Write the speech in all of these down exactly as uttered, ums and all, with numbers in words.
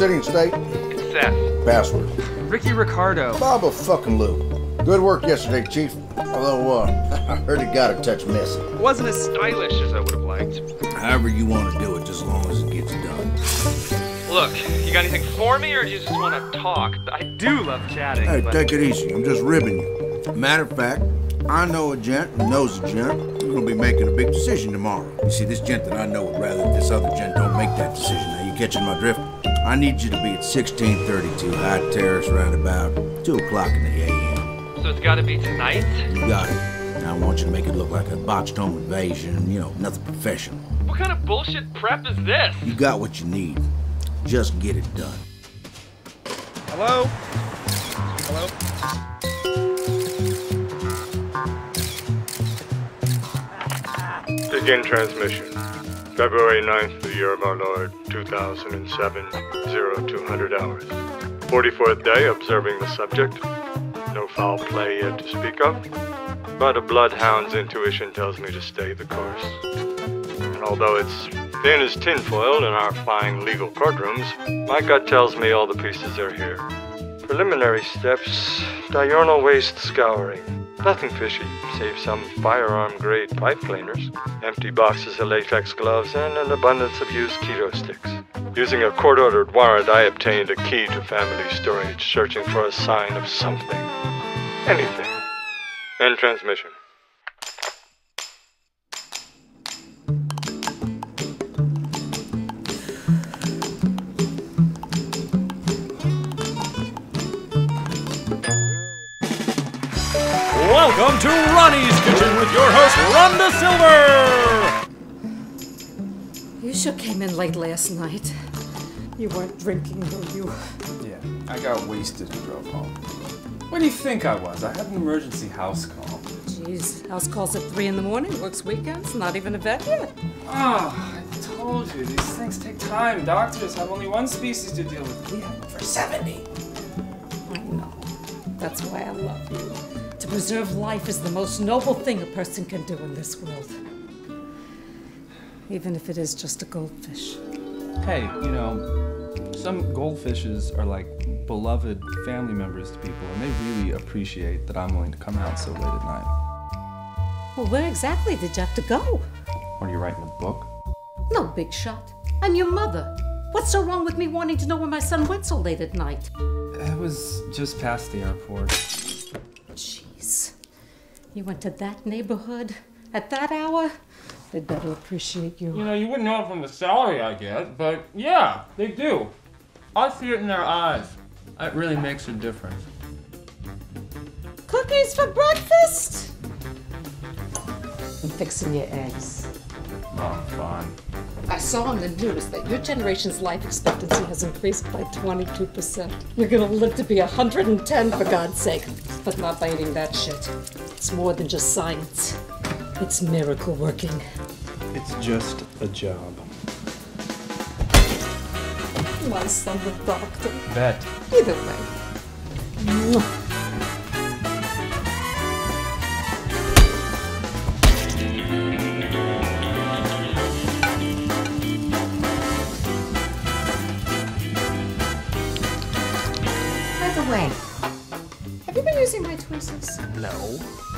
sitting state? Seth. Password. Ricky Ricardo. Baba fucking Lou. Good work yesterday, Chief. Although, uh, I heard it got a touch messy. It wasn't as stylish as I would have liked. However you want to do it, just as long as it gets done. Look, you got anything for me, or do you just want to talk? I do love chatting. Hey, but... take it easy. I'm just ribbing you. Matter of fact, I know a gent who knows a gent. We're going to be making a big decision tomorrow. You see, this gent that I know would rather this other gent don't make that decision. Now, you catching my drift? I need you to be at sixteen thirty-two High Terrace around about two o'clock in the a m. So it's got to be tonight? You got it. Now I want you to make it look like a botched home invasion, you know, nothing professional. What kind of bullshit prep is this? You got what you need. Just get it done. Hello? Hello? Begin transmission. February ninth of the year of our Lord, two thousand seven, zero two hundred hours. forty-fourth day observing the subject. No foul play yet to speak of, but a bloodhound's intuition tells me to stay the course. And although it's thin as tinfoil in our fine legal courtrooms, my gut tells me all the pieces are here. Preliminary steps, diurnal waste scouring. Nothing fishy, save some firearm-grade pipe cleaners, empty boxes of latex gloves, and an abundance of used keto sticks. Using a court-ordered warrant, I obtained a key to family storage, searching for a sign of something. Anything. End transmission. Welcome to Ronnie's Kitchen with your host, Rhonda Silver! You sure came in late last night. You weren't drinking, were you? Yeah, I got wasted and drove home. What do you think I was? I had an emergency house call. Jeez, house calls at three in the morning, works weekends, not even a vet yet. Oh, I told you, these things take time. Doctors have only one species to deal with. We have them for seventy. I know. That's why I love you. To preserve life is the most noble thing a person can do in this world. Even if it is just a goldfish. Hey, you know, some goldfishes are like beloved family members to people, and they really appreciate that I'm willing to come out so late at night. Well, where exactly did you have to go? What, are you writing a book? No, big shot. I'm your mother. What's so wrong with me wanting to know where my son went so late at night? It was just past the airport. Jeez, you went to that neighborhood at that hour? They'd better appreciate you. You know, you wouldn't know it from the salary I get, but yeah, they do. I see it in their eyes. That really makes a difference. Cookies for breakfast? I'm fixing your eggs. Oh, fine. I saw on the news that your generation's life expectancy has increased by twenty-two percent. You're gonna live to be one hundred ten, for God's sake. But not by eating that shit. It's more than just science. It's miracle working. It's just a job. My son, the doctor. Bet. Either way. No.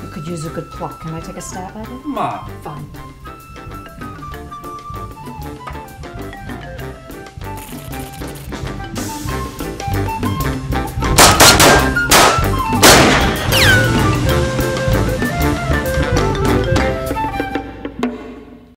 You could use a good pluck. Can I take a stab at it? Ma. Fine.